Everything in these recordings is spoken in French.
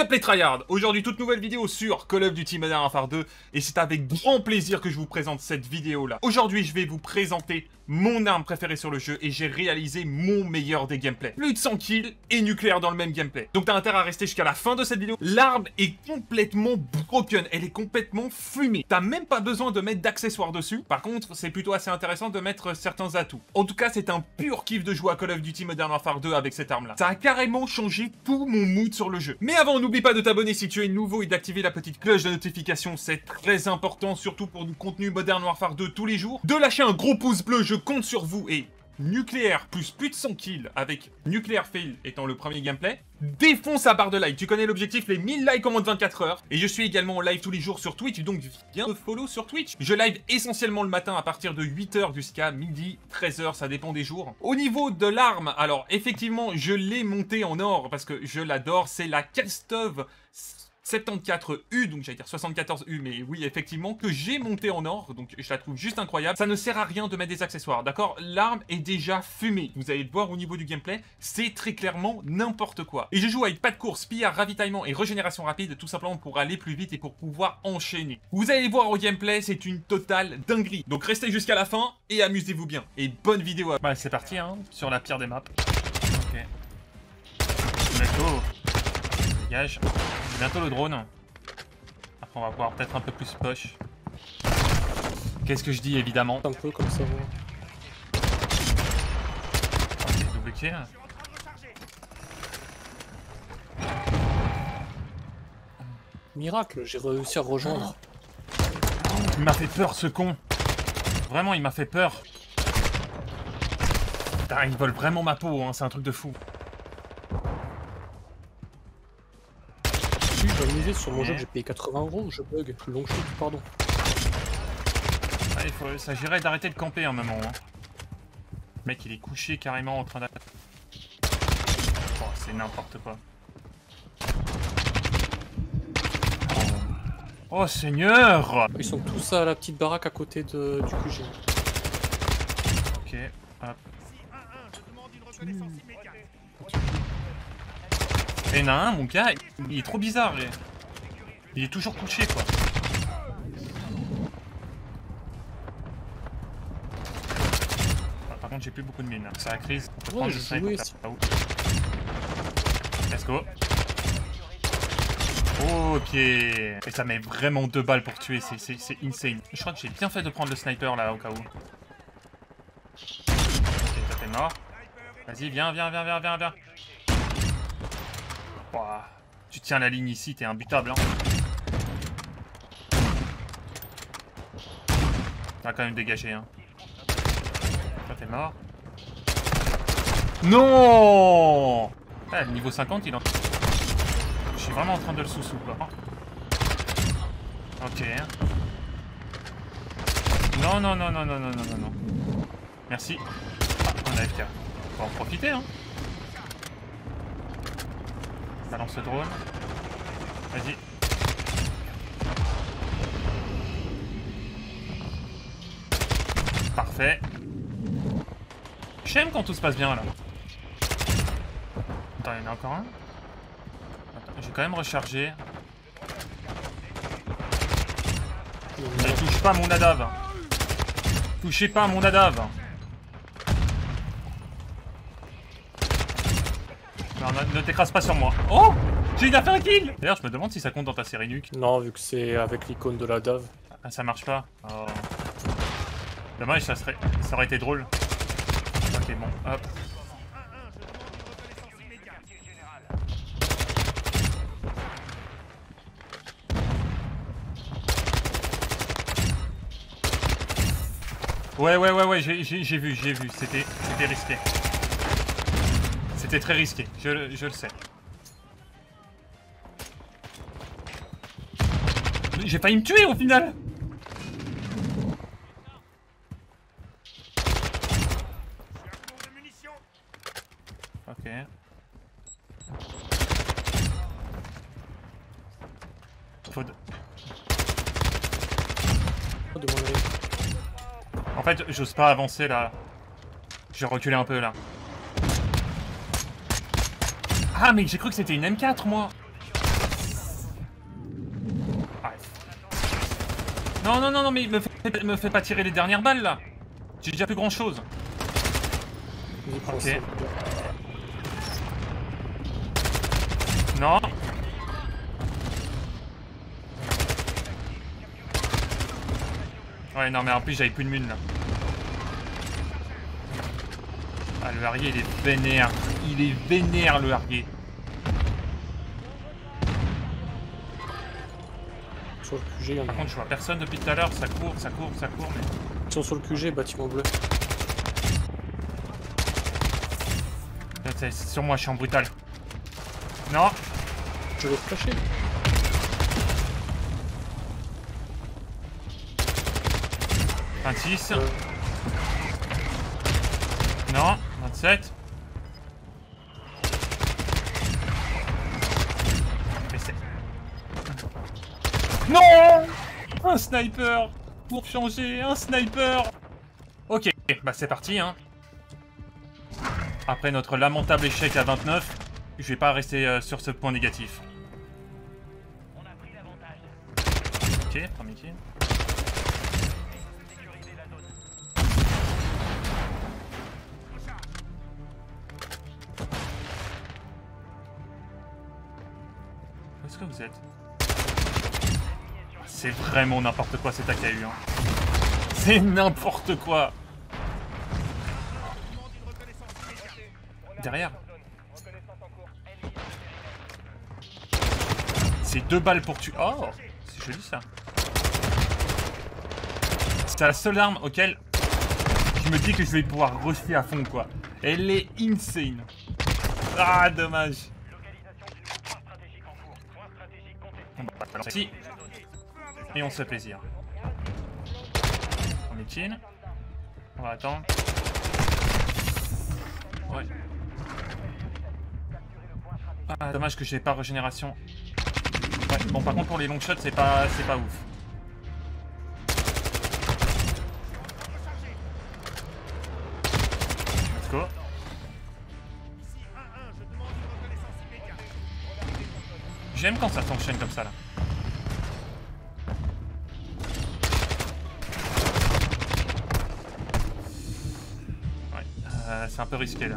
Yup les tryhards, aujourd'hui toute nouvelle vidéo sur Call of Duty Modern Warfare 2 et c'est avec grand plaisir que je vous présente cette vidéo là. Aujourd'hui je vais vous présenter mon arme préférée sur le jeu et j'ai réalisé mon meilleur des gameplays. Plus de 100 kills et nucléaire dans le même gameplay. Donc t'as intérêt à rester jusqu'à la fin de cette vidéo. L'arme est complètement broken, elle est complètement fumée. T'as même pas besoin de mettre d'accessoires dessus. Par contre c'est plutôt assez intéressant de mettre certains atouts. En tout cas c'est un pur kiff de jouer à Call of Duty Modern Warfare 2 avec cette arme là. Ça a carrément changé tout mon mood sur le jeu. Mais avant, n'oublie pas de t'abonner si tu es nouveau et d'activer la petite cloche de notification, c'est très important, surtout pour du contenu Modern Warfare 2 tous les jours. De lâcher un gros pouce bleu, je compte sur vous et nucléaire plus de 100 kills avec nucléaire fail étant le premier gameplay. Défonce la barre de like, tu connais l'objectif, les 1000 likes en moins de 24 heures. Et je suis également en live tous les jours sur Twitch, donc viens me follow sur Twitch. Je live essentiellement le matin à partir de 8 h jusqu'à midi, 13 h, ça dépend des jours. Au niveau de l'arme, alors effectivement, je l'ai montée en or parce que je l'adore, c'est la Kastov-74u, donc j'allais dire 74U, mais oui, effectivement, que j'ai monté en or, donc je la trouve juste incroyable. Ça ne sert à rien de mettre des accessoires, d'accord? L'arme est déjà fumée. Vous allez le voir au niveau du gameplay, c'est très clairement n'importe quoi. Et je joue avec pas de course, pillage, ravitaillement et régénération rapide, tout simplement pour aller plus vite et pour pouvoir enchaîner. Vous allez voir au gameplay, c'est une totale dinguerie. Donc restez jusqu'à la fin et amusez-vous bien. Et bonne vidéo à... Bah c'est parti, hein, sur la pire des maps. Ok. Let's go. Dégage. Bientôt le drone. Après on va voir peut-être un peu plus poche. Qu'est-ce que je dis évidemment. Un peu comme ça. Double kill. Miracle, j'ai réussi à rejoindre. Il m'a fait peur ce con. Vraiment il m'a fait peur. Putain, il vole vraiment ma peau, hein, c'est un truc de fou. Sur mon jeu que j'ai payé 80 €, je bug. Long shoot, pardon. Ouais, il faut s'agirait d'arrêter de camper un moment. Hein. Le mec il est couché carrément en train d'attaquer. Oh, c'est n'importe quoi. Oh seigneur! Ils sont tous à la petite baraque à côté du QG. Ok, hop. Il y en a un, mon gars, il est trop bizarre. Il est toujours couché, quoi. Ah, par contre, j'ai plus beaucoup de mines. C'est la crise. On peut prendre juste un coup. Let's go. Ok. Et ça met vraiment 2 balles pour tuer, c'est insane. Je crois que j'ai bien fait de prendre le sniper, là, au cas où. Ok, toi, t'es mort. Vas-y, viens. Ouah, tu tiens la ligne ici, t'es imbutable, hein. T'as quand même dégagé, hein. Toi t'es mort. Non. Ah, le niveau 50, il en... Je suis vraiment en train de le sous-sous, quoi. Ok. Non. Merci. Ah, on a AFK. Faut en profiter, hein. Balance le drone. Vas-y. Parfait. J'aime quand tout se passe bien là. Attends, il y en a encore un. Attends, je vais quand même recharger. Ne touche pas mon adave. Touchez pas mon adave. Non, ne t'écrase pas sur moi. Oh, j'ai une affaire kill. D'ailleurs, je me demande si ça compte dans ta série nuque. Non, vu que c'est avec l'icône de la dove. Ah, ça marche pas. Oh. Dommage, ça aurait été drôle. Ok, bon, hop. Ouais, j'ai vu. C'était risqué. C'était très risqué, je le sais. J'ai failli me tuer au final. Ok. Faut de... En fait, j'ose pas avancer là. Je vais reculer un peu là. Ah mais j'ai cru que c'était une M4 moi. Non, non, non, non, mais il me fait pas tirer les dernières balles là. J'ai déjà plus grand chose. Ok. Non. Ouais, non, mais en plus j'avais plus de mune là. Ah, le harguier il est vénère. Il est vénère le harguier. Sur le QG, il y en a. Par contre, je vois personne depuis tout à l'heure. Ça court, ça court, ça court. Mais... ils sont sur le QG, bâtiment bleu. C'est sur moi, je suis en brutal. Non. Je vais flasher. Non, 27. Mais c'est... Non! Un sniper! Pour changer, un sniper! Ok, bah c'est parti, hein. Après notre lamentable échec à 29, je vais pas rester sur ce point négatif. On a pris l'avantage. Ok, premier kill. Est-ce que vous êtes... C'est vraiment n'importe quoi cet AKU. Hein. C'est n'importe quoi. Derrière. C'est 2 balles pour tuer. Oh, c'est joli ça. C'est la seule arme auquel je me dis que je vais pouvoir rusher à fond quoi. Elle est insane. Ah, dommage. Si. Et on se fait plaisir. On est chin. On va attendre. Ouais. Ah, dommage que j'ai pas régénération. Ouais, bon, par contre, pour les long shots, c'est pas ouf. Let's go. J'aime quand ça s'enchaîne comme ça là. C'est un peu risqué là.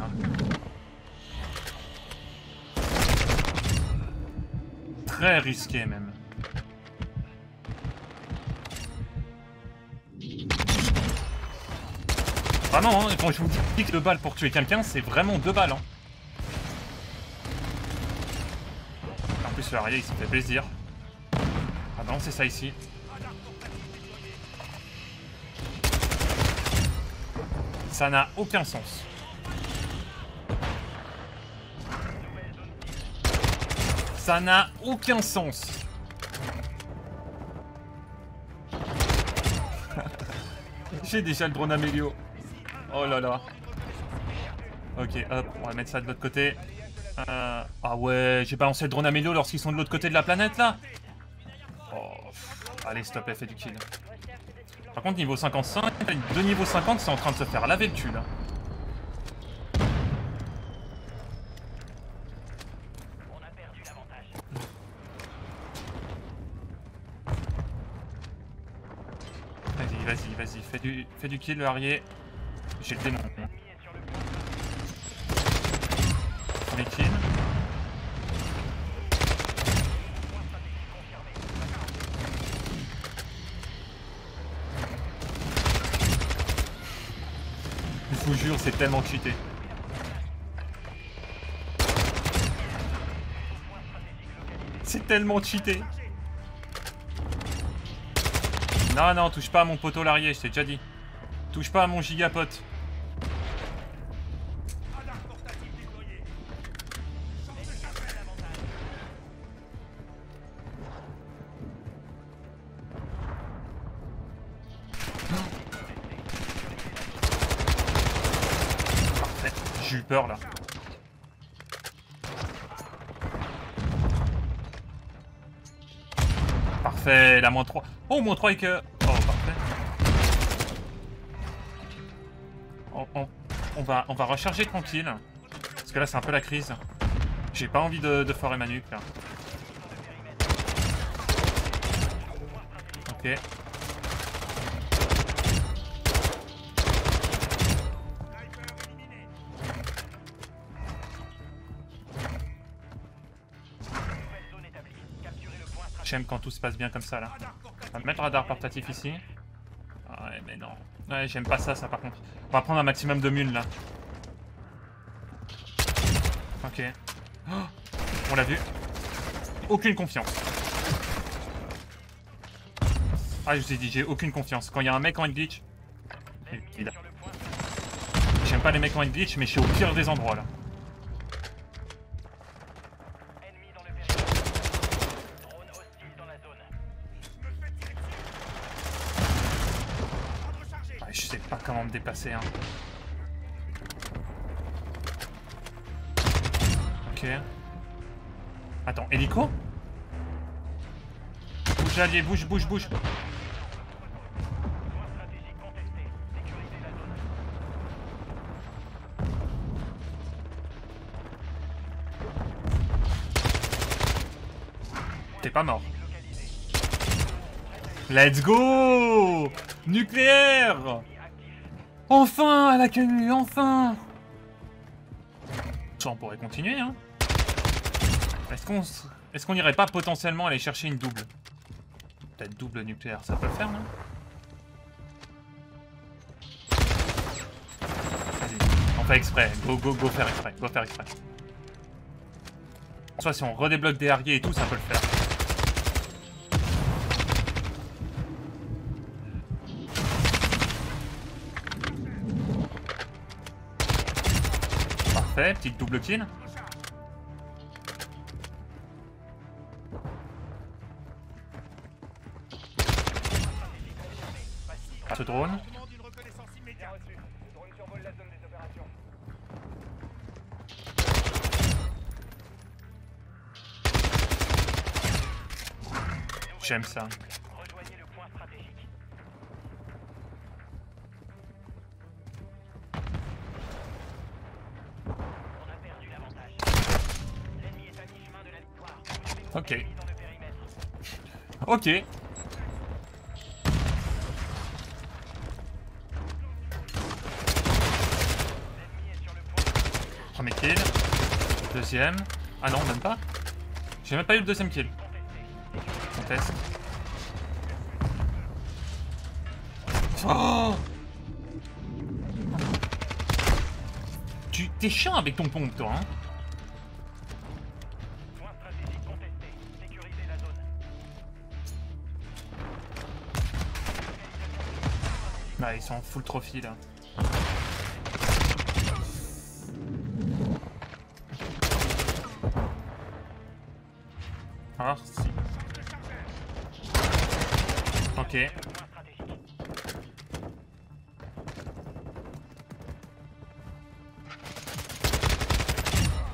Très risqué même. Vraiment, hein, quand je vous dis que 2 balles pour tuer quelqu'un, c'est vraiment 2 balles. Hein. En plus, le harguier il s'en fait plaisir. Ah non, c'est ça ici. Ça n'a aucun sens. Ça n'a aucun sens. J'ai déjà le drone Amélio. Oh là là. Ok, hop, on va mettre ça de l'autre côté. Ah ouais, j'ai balancé le drone Amélio lorsqu'ils sont de l'autre côté de la planète là. Oh, allez, stop, elle fait du kill. Par contre, niveau 55, de niveau 50, c'est en train de se faire laver le cul, là. On a perdu l'avantage. Vas-y, vas-y, vas-y. Fais du kill, le harguier. J'ai le démon. Les kills. Je vous jure, c'est tellement cheaté. C'est tellement cheaté. Non, non, touche pas à mon poteau larrier, je t'ai déjà dit. Touche pas à mon gigapote. J'ai eu peur là. Parfait, la moins 3. Oh, moins 3 et que... Oh, parfait. On va recharger tranquille. Parce que là, c'est un peu la crise. J'ai pas envie de foirer ma nuque là. Ok. J'aime quand tout se passe bien comme ça là. On va mettre le radar portatif ici. Ouais mais non. Ouais j'aime pas ça par contre. On va prendre un maximum de mules là. Ok. Oh, on l'a vu. Aucune confiance. Ah je vous ai dit, j'ai aucune confiance. Quand il y a un mec en glitch. J'aime pas les mecs en glitch mais je suis au pire des endroits là. Je sais pas comment me dépasser hein. Ok. Attends, hélico? Bouge allié, bouge, bouge, bouge. T'es pas mort. Let's go! Nucléaire! Enfin à la canue, enfin! Ça on pourrait continuer hein. Est-ce qu'on irait pas potentiellement aller chercher une double? Peut-être double nucléaire, ça peut le faire non? Vas-y, on fait exprès, go faire exprès, go faire exprès. Soit si on redébloque des hargués et tout, ça peut le faire. Petite double kill. Ce drone. J'aime ça. Ok. Ok. Premier kill. Deuxième. Ah non, même pas. J'ai même pas eu le deuxième kill. On teste. Oh ! Tu t'es chiant avec ton pompe, toi, hein. Ah, ils sont en full trophy là. Ah, si. Ok.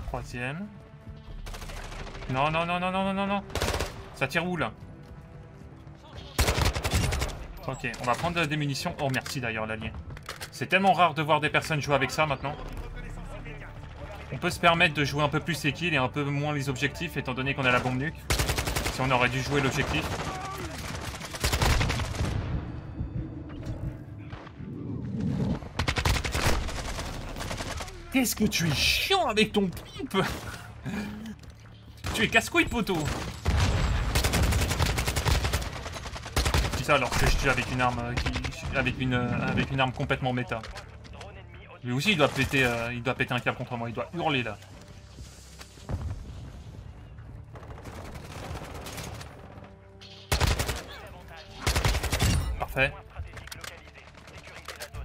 Troisième. Non, non, non, non, non, non, non. Ça tire où là? Ok, on va prendre des munitions. Oh merci d'ailleurs l'allié. C'est tellement rare de voir des personnes jouer avec ça maintenant. On peut se permettre de jouer un peu plus les kills et un peu moins les objectifs étant donné qu'on a la bombe nuque. Si on aurait dû jouer l'objectif. Qu'est-ce que tu es chiant avec ton pompe. Tu es casse-couille poteau. Alors que je tue avec une arme qui, avec une arme complètement méta. Lui aussi il doit péter un câble contre moi, il doit hurler là. Parfait.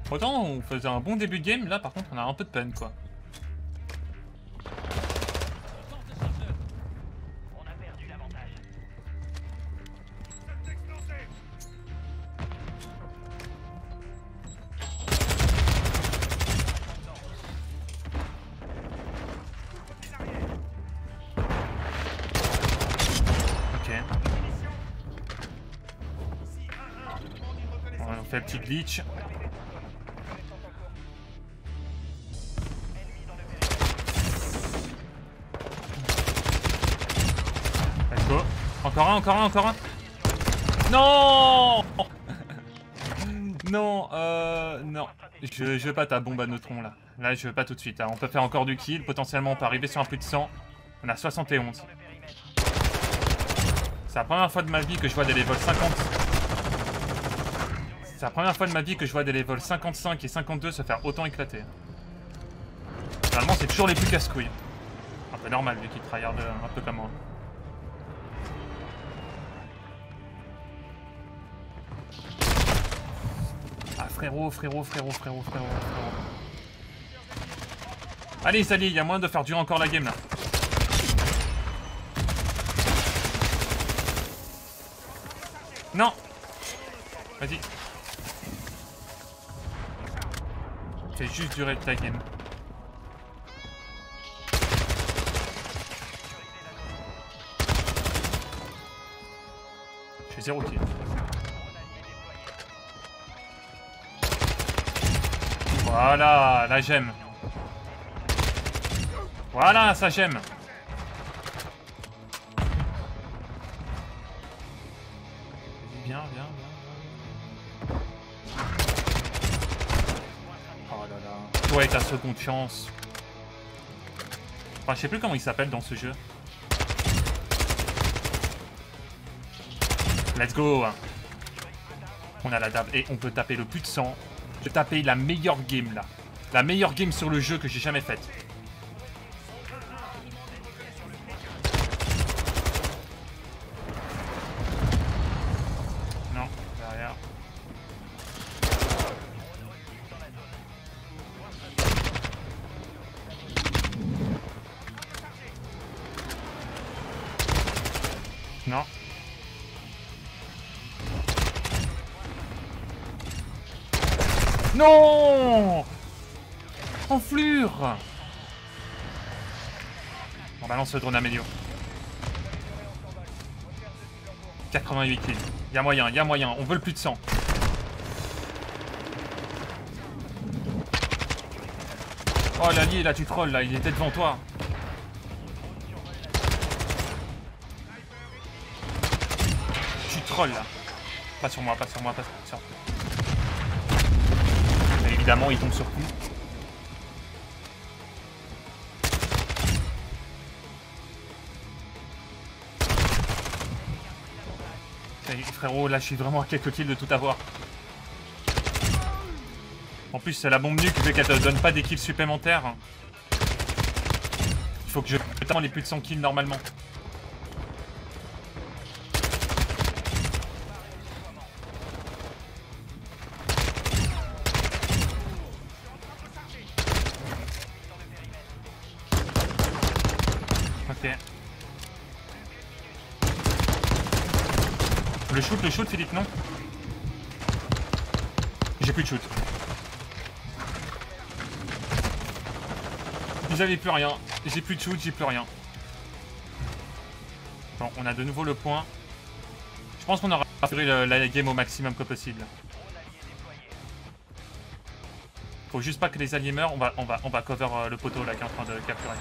Autant on faisait un bon début de game, là par contre on a un peu de peine quoi. Petit glitch. Let's go. Encore un, encore un, encore un. Non. Non, non. Je veux pas ta bombe à neutrons là. Là, je veux pas tout de suite. Hein. On peut faire encore du kill. Potentiellement, on peut arriver sur un plus de 100. On a 71. C'est la première fois de ma vie que je vois des levels 50. C'est la première fois de ma vie que je vois des levels 55 et 52 se faire autant éclater. Finalement, c'est toujours les plus casse-couilles. Un peu normal vu qu'ils tryhardent un peu comme moi. Ah frérot. Allez Sally, il y a moyen de faire durer encore la game là. Non! Vas-y. Fais juste durer ta game. Je suis 0 kill. Voilà, la gemme. Voilà, ça gemme. Bien. Oh là là. Toi et ta seconde chance. Enfin, je sais plus comment il s'appelle dans ce jeu. Let's go. On a la dab et on peut taper le plus de 100. Je tapais la meilleure game là. La meilleure game sur le jeu que j'ai jamais faite. Non, enflure. On balance le drone Amélio. 88 kills. Y'a moyen. On veut le plus de 100. Oh l'allié là, tu trolls là, il était devant toi. Tu trolls là. Pas sur moi. Évidemment, il tombe sur lui. Frérot, là, je suis vraiment à quelques kills de tout avoir. En plus, c'est la bombe nuque, vu qu'elle ne donne pas des kills supplémentaires. Il faut que je prenne les plus de 100 kills normalement. Le shoot, Philippe, non? J'ai plus de shoot. J'avais plus rien. J'ai plus de shoot, j'ai plus rien. Bon, on a de nouveau le point. Je pense qu'on aura assuré la game au maximum que possible. Faut juste pas que les alliés meurent. On va cover le poteau là qui est en train de capturer.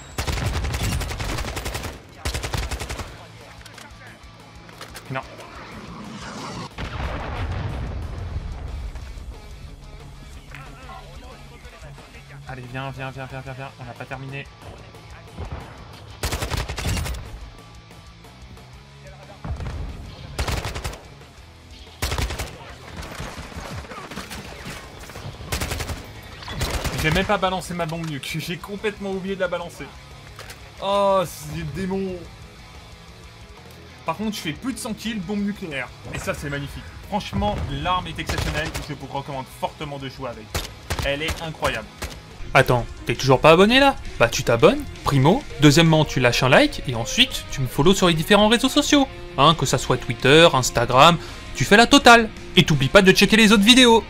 Non. Allez, viens. On n'a pas terminé. J'ai même pas balancé ma bombe nuque. J'ai complètement oublié de la balancer. Oh, c'est des démons. Par contre, je fais plus de 100 kills, bombe nucléaire. Et ça, c'est magnifique. Franchement, l'arme est exceptionnelle. Je vous recommande fortement de jouer avec. Elle est incroyable. Attends, t'es toujours pas abonné là? Bah tu t'abonnes, primo, deuxièmement tu lâches un like, et ensuite tu me follows sur les différents réseaux sociaux, hein, que ça soit Twitter, Instagram, tu fais la totale. Et t'oublies pas de checker les autres vidéos.